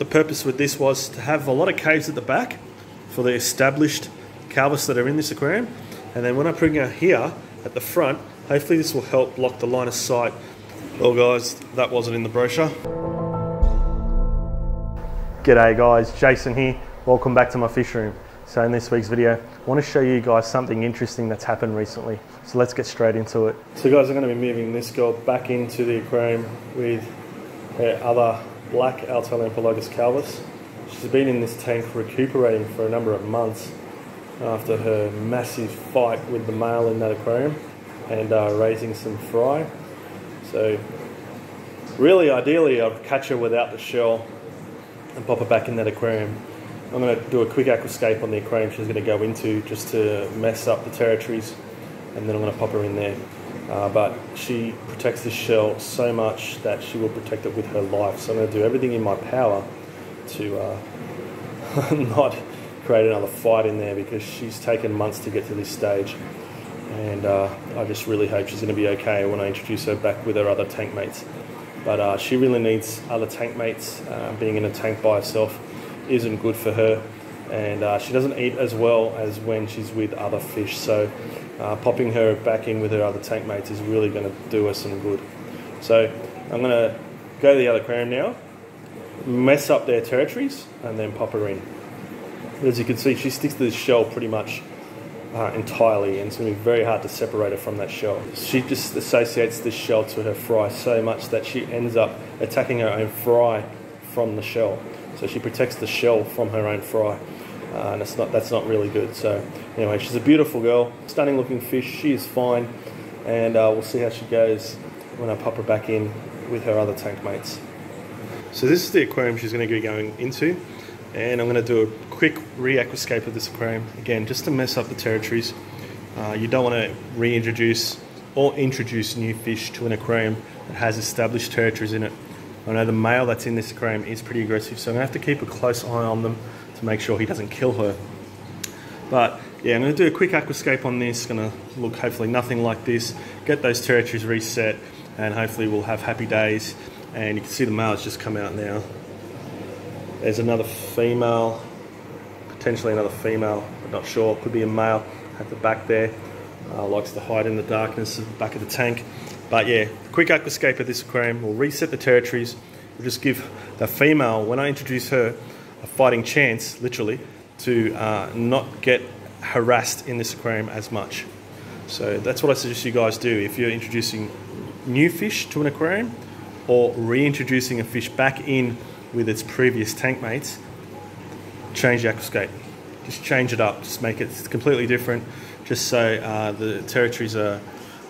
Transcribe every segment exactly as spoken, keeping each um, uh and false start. the purpose with this was to have a lot of caves at the back for the established calvus that are in this aquarium, and then when I bring her here at the front, hopefully this will help block the line of sight. Well guys, that wasn't in the brochure. G'day guys, Jason here. Welcome back to my fish room. So in this week's video, I want to show you guys something interesting that's happened recently. So let's get straight into it. So guys, I'm going to be moving this girl back into the aquarium with her other black Altolamprologus calvus. She's been in this tank recuperating for a number of months after her massive fight with the male in that aquarium and uh, raising some fry. So really ideally I'd catch her without the shell and pop her back in that aquarium. I'm going to do a quick aquascape on the aquarium she's going to go into just to mess up the territories, and then I'm going to pop her in there. Uh, but she protects this shell so much that she will protect it with her life, so I'm going to do everything in my power to uh, not create another fight in there, because she's taken months to get to this stage, and uh, I just really hope she's going to be okay when I introduce her back with her other tank mates. But uh, she really needs other tank mates. Uh, being in a tank by herself isn't good for her, and uh, she doesn't eat as well as when she's with other fish, so uh, popping her back in with her other tank mates is really going to do her some good. So I'm going to go to the other aquarium now, mess up their territories, and then pop her in. As you can see, she sticks to this shell pretty much uh, entirely, and it's going to be very hard to separate her from that shell. She just associates this shell to her fry so much that she ends up attacking her own fry from the shell. So she protects the shell from her own fry, uh, and it's not, that's not really good. So anyway, she's a beautiful girl, stunning looking fish, she is fine, and uh, we'll see how she goes when I pop her back in with her other tank mates. So this is the aquarium she's going to be going into, and I'm going to do a quick re-aquascape of this aquarium, again, just to mess up the territories. Uh, you don't want to reintroduce or introduce new fish to an aquarium that has established territories in it. I know the male that's in this aquarium is pretty aggressive, so I'm going to have to keep a close eye on them to make sure he doesn't kill her. But yeah, I'm going to do a quick aquascape on this. It's going to look hopefully nothing like this, get those territories reset, and hopefully we'll have happy days. And you can see the male's just come out now. There's another female, potentially another female, I'm not sure, could be a male at the back there. Uh, likes to hide in the darkness at the back of the tank. But yeah, quick aquascape of this aquarium. We'll reset the territories. We'll just give the female, when I introduce her, a fighting chance, literally, to uh, not get harassed in this aquarium as much. So that's what I suggest you guys do. If you're introducing new fish to an aquarium or reintroducing a fish back in with its previous tank mates, change the aquascape. Just change it up. Just make it completely different, just so uh, the territories are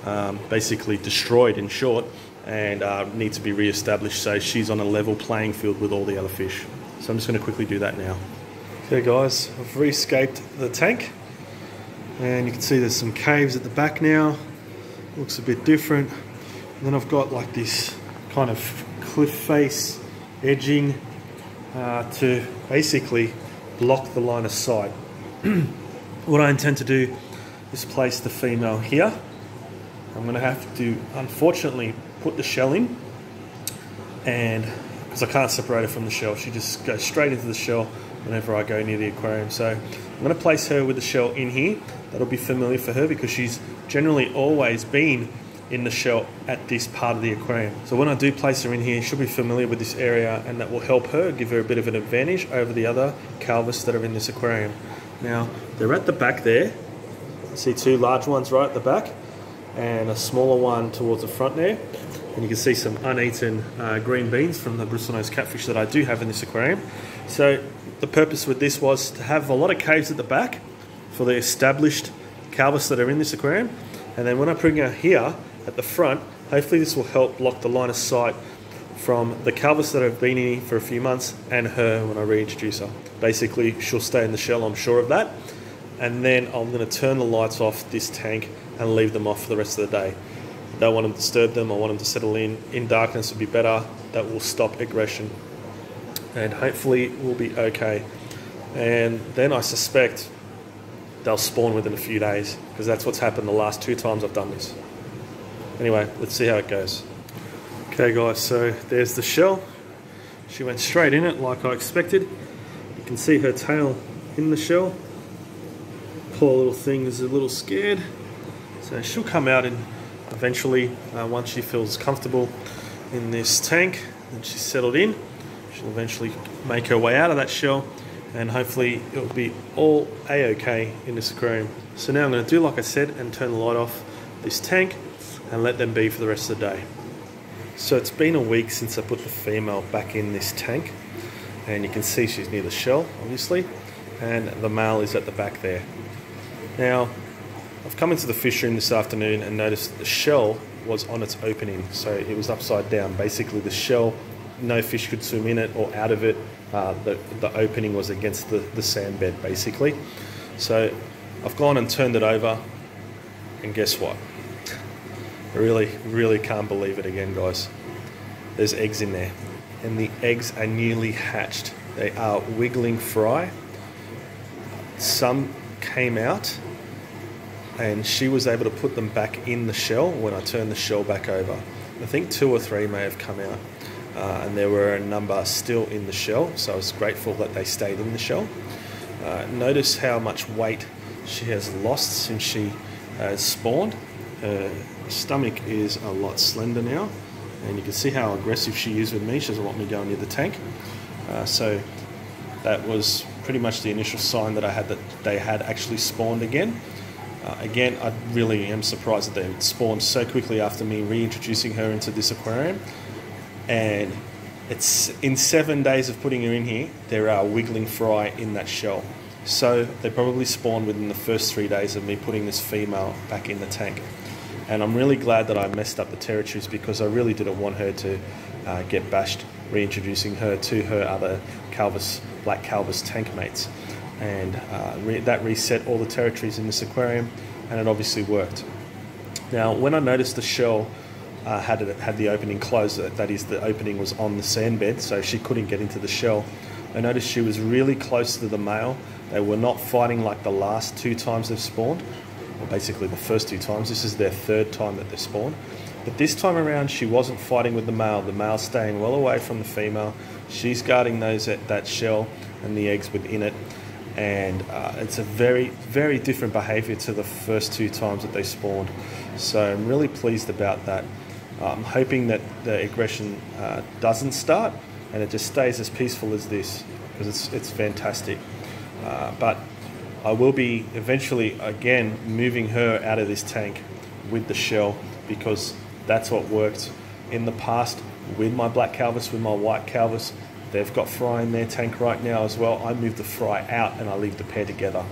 Um, basically destroyed in short, and uh, needs to be re-established so she's on a level playing field with all the other fish. So I'm just going to quickly do that now. Okay guys, I've re-scaped the tank, and you can see there's some caves at the back now. Looks a bit different. And then I've got like this kind of cliff face edging uh, to basically block the line of sight. What I intend to do is place the female here. I'm going to have to, unfortunately, put the shell in, and because I can't separate her from the shell, she just goes straight into the shell whenever I go near the aquarium. So I'm going to place her with the shell in here. That'll be familiar for her because she's generally always been in the shell at this part of the aquarium. So when I do place her in here, she'll be familiar with this area, and that will help her, give her a bit of an advantage over the other calvus that are in this aquarium. Now, they're at the back there. I see two large ones right at the back, and a smaller one towards the front there, and you can see some uneaten uh, green beans from the bristlenose catfish that I do have in this aquarium. So the purpose with this was to have a lot of caves at the back for the established calvus that are in this aquarium, and then when I bring her here at the front, hopefully this will help block the line of sight from the calvus that have been in here for a few months and her when I reintroduce her. Basically she'll stay in the shell, I'm sure of that, and then I'm going to turn the lights off this tank and leave them off for the rest of the day. I don't want to disturb them, I want them to settle in. In darkness would be better, that will stop aggression. And hopefully we'll be okay. And then I suspect they'll spawn within a few days, because that's what's happened the last two times I've done this. Anyway, let's see how it goes. Okay guys, so there's the shell. She went straight in it like I expected. You can see her tail in the shell. Poor little thing is a little scared. So she'll come out and eventually, uh, once she feels comfortable in this tank and she's settled in, she'll eventually make her way out of that shell, and hopefully it'll be all a-okay in this aquarium. So now I'm going to do like I said and turn the light off this tank and let them be for the rest of the day. So it's been a week since I put the female back in this tank, and you can see she's near the shell obviously, and the male is at the back there. Now I've come into the fish room this afternoon and noticed the shell was on its opening, so it was upside down. Basically the shell, no fish could swim in it or out of it. Uh, the, the opening was against the, the sand bed basically. So I've gone and turned it over, and guess what? I really, really can't believe it again, guys. There's eggs in there, and the eggs are newly hatched. They are wiggling fry. Some came out, and she was able to put them back in the shell when I turned the shell back over. I think two or three may have come out. Uh, and there were a number still in the shell, so I was grateful that they stayed in the shell. Uh, notice how much weight she has lost since she has spawned. Her stomach is a lot slender now, and you can see how aggressive she is with me. She doesn't want me going near the tank. Uh, so that was pretty much the initial sign that I had that they had actually spawned again. Uh, again, I really am surprised that they spawned so quickly after me reintroducing her into this aquarium. And it's in seven days of putting her in here, there are wiggling fry in that shell. So they probably spawned within the first three days of me putting this female back in the tank. And I'm really glad that I messed up the territories, because I really didn't want her to uh, get bashed reintroducing her to her other calvus, black calvus tank mates. And uh, re that reset all the territories in this aquarium, and it obviously worked. Now, when I noticed the shell Uh, had it had the opening closed, that is the opening was on the sand bed, so she couldn't get into the shell. I noticed she was really close to the male. They were not fighting like the last two times they've spawned, or basically the first two times. This is their third time that they've spawned, but this time around she wasn't fighting with the male. The male's staying well away from the female. She's guarding those at that shell and the eggs within it, and uh, it's a very, very different behavior to the first two times that they spawned. So I'm really pleased about that. I'm hoping that the aggression uh, doesn't start and it just stays as peaceful as this, because it's, it's fantastic. Uh, but I will be eventually again moving her out of this tank with the shell, because that's what worked in the past with my black calvus, with my white calvus. They've got fry in their tank right now as well. I move the fry out and I leave the pair together.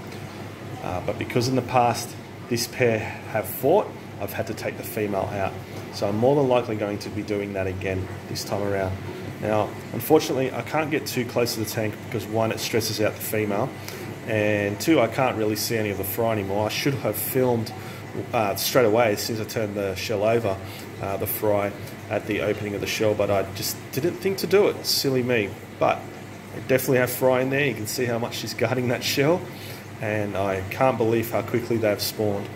Uh, but because in the past this pair have fought, I've had to take the female out. So I'm more than likely going to be doing that again this time around. Now, unfortunately, I can't get too close to the tank because one, it stresses out the female, and two, I can't really see any of the fry anymore. I should have filmed uh, straight away as soon as I turned the shell over, uh, the fry at the opening of the shell, but I just didn't think to do it. Silly me. But I definitely have fry in there. You can see how much she's guarding that shell, and I can't believe how quickly they've spawned.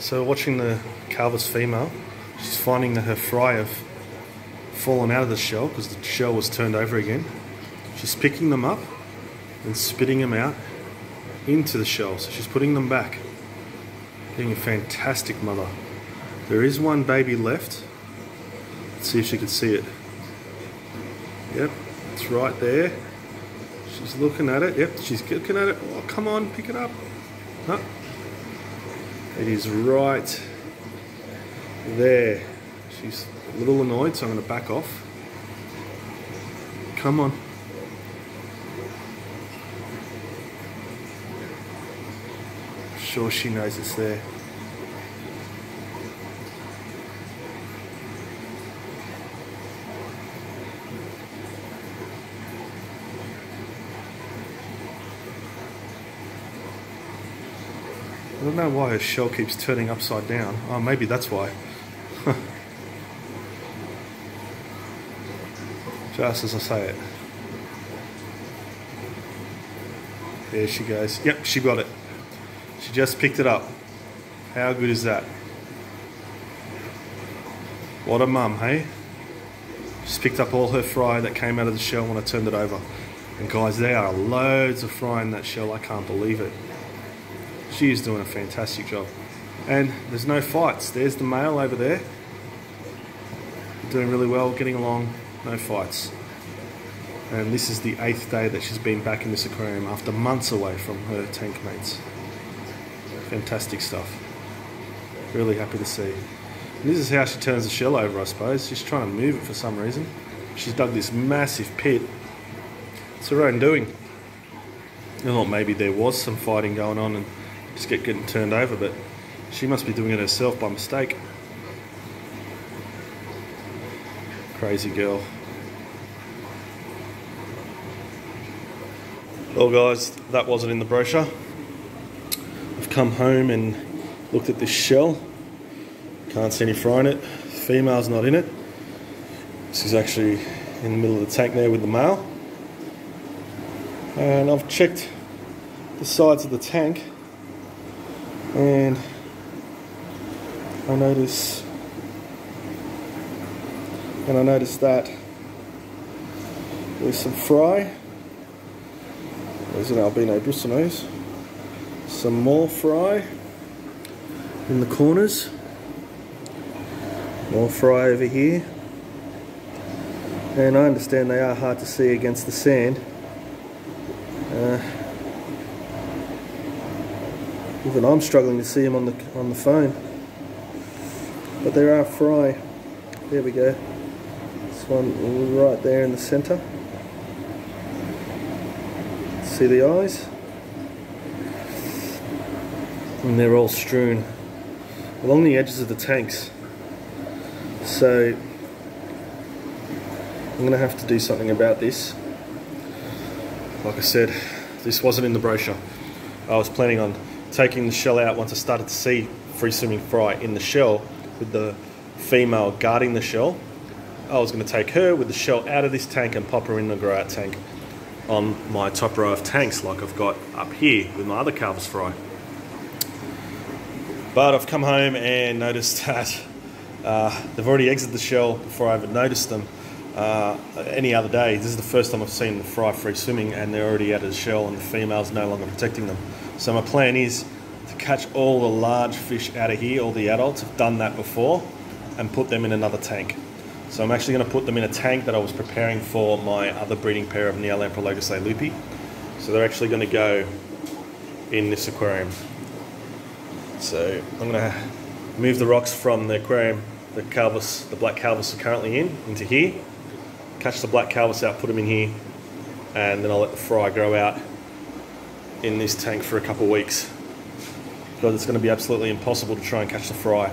So watching the calvus female, she's finding that her fry have fallen out of the shell because the shell was turned over again. She's picking them up and spitting them out into the shell. So she's putting them back. Being a fantastic mother. There is one baby left. Let's see if she can see it. Yep, it's right there. She's looking at it. Yep, she's looking at it. Oh, come on, pick it up. Huh? It is right there. She's a little annoyed, so I'm going to back off. Come on. I'm sure she knows it's there. I don't know why her shell keeps turning upside down. Oh, maybe that's why. Just as I say it. There she goes. Yep, she got it. She just picked it up. How good is that? What a mum, hey? She's picked up all her fry that came out of the shell when I turned it over. And guys, there are loads of fry in that shell, I can't believe it. She is doing a fantastic job. And there's no fights. There's the male over there. Doing really well, getting along, no fights. And this is the eighth day that she's been back in this aquarium after months away from her tank mates. Fantastic stuff. Really happy to see. And this is how she turns the shell over, I suppose. She's trying to move it for some reason. She's dug this massive pit. It's her own doing. I thought maybe there was some fighting going on and just get getting turned over, but she must be doing it herself by mistake. Crazy girl. Well guys, that wasn't in the brochure. I've come home and looked at this shell. Can't see any fry in it. Female's not in it. She's actually in the middle of the tank there with the male. And I've checked the sides of the tank and I notice and I noticed that there's some fry. There's an albino bristlenose. Some more fry in the corners. More fry over here. And I understand they are hard to see against the sand. Uh, even I'm struggling to see them on the on the phone. But there are fry. There we go. This one right there in the centre. See the eyes, and they're all strewn along the edges of the tanks, so I'm going to have to do something about this. Like I said, this wasn't in the brochure. I was planning on taking the shell out once I started to see free swimming fry in the shell with the female guarding the shell. I was going to take her with the shell out of this tank and pop her in the grow out tank on my top row of tanks like I've got up here with my other calvus fry. But I've come home and noticed that uh, they've already exited the shell before I even noticed them uh, any other day. This is the first time I've seen the fry free swimming and they're already out of the shell and the female's no longer protecting them. So my plan is to catch all the large fish out of here, all the adults. I've done that before, and put them in another tank. So I'm actually going to put them in a tank that I was preparing for my other breeding pair of Neolamprologus lupi. So they're actually going to go in this aquarium. So I'm going to move the rocks from the aquarium the calvus, the black calvus are currently in, into here. Catch the black calvus out, put them in here, and then I'll let the fry grow out in this tank for a couple of weeks. Because it's going to be absolutely impossible to try and catch the fry.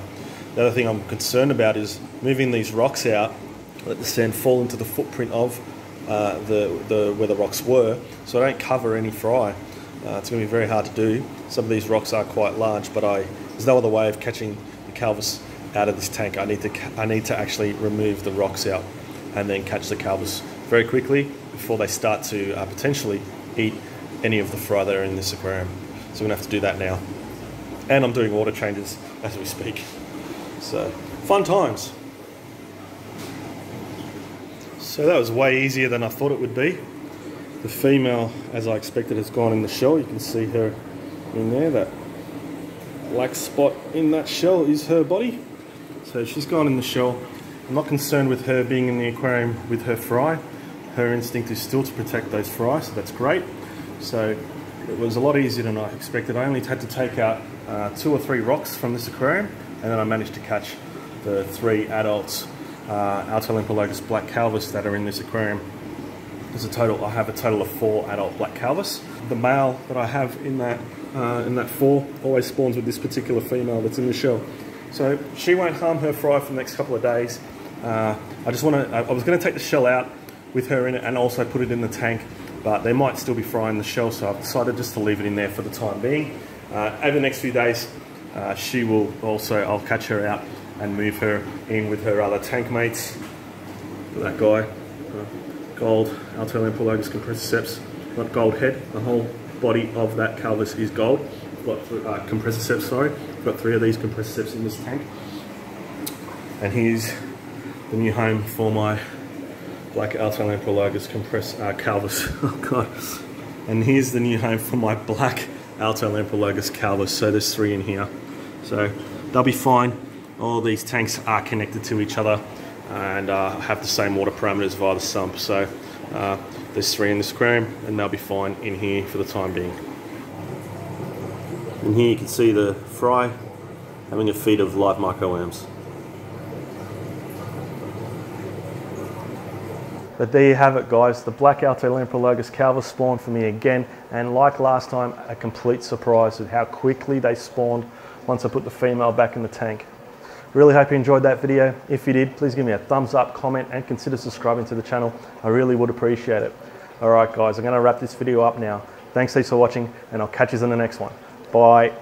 The other thing I'm concerned about is moving these rocks out, let the sand fall into the footprint of uh, the, the where the rocks were, so I don't cover any fry. Uh, it's going to be very hard to do. Some of these rocks are quite large, but I there's no other way of catching the calvus out of this tank. I need to I need to actually remove the rocks out and then catch the calvus very quickly before they start to uh, potentially eat any of the fry that are in this aquarium. So I'm going to have to do that now. And I'm doing water changes as we speak. So, fun times. So that was way easier than I thought it would be. The female, as I expected, has gone in the shell. You can see her in there. That black spot in that shell is her body. So she's gone in the shell. I'm not concerned with her being in the aquarium with her fry. Her instinct is still to protect those fry, so that's great. So it was a lot easier than I expected. I only had to take out uh, two or three rocks from this aquarium. And then I managed to catch the three adults, uh, Altolamprologus black calvus, that are in this aquarium. There's a total, I have a total of four adult black calvus. The male that I have in that, uh, in that four always spawns with this particular female that's in the shell. So she won't harm her fry for the next couple of days. Uh, I just want to, I was going to take the shell out with her in it and also put it in the tank, but there might still be fry in the shell, so I've decided just to leave it in there for the time being. Uh, over the next few days, Uh, she will also, I'll catch her out and move her in with her other tank mates. That guy, uh, gold, Altolamprologus compressiceps, not gold head, the whole body of that calvus is gold. I've got uh, compressiceps, sorry, I've got three of these compressiceps in this tank. And here's the new home for my like Altolamprologus compress, uh, calvus. Oh god. And here's the new home for my black Altolamprologus calvus. So there's three in here. So they'll be fine. All these tanks are connected to each other and uh, have the same water parameters via the sump. So uh, there's three in this aquarium and they'll be fine in here for the time being. And here you can see the fry having a feed of live microworms. But there you have it guys, the black Altolamprologus calvus spawned for me again, and like last time, a complete surprise at how quickly they spawned once I put the female back in the tank. Really hope you enjoyed that video. If you did, please give me a thumbs up, comment, and consider subscribing to the channel. I really would appreciate it. Alright guys, I'm going to wrap this video up now. Thanks heaps for watching, and I'll catch you in the next one. Bye.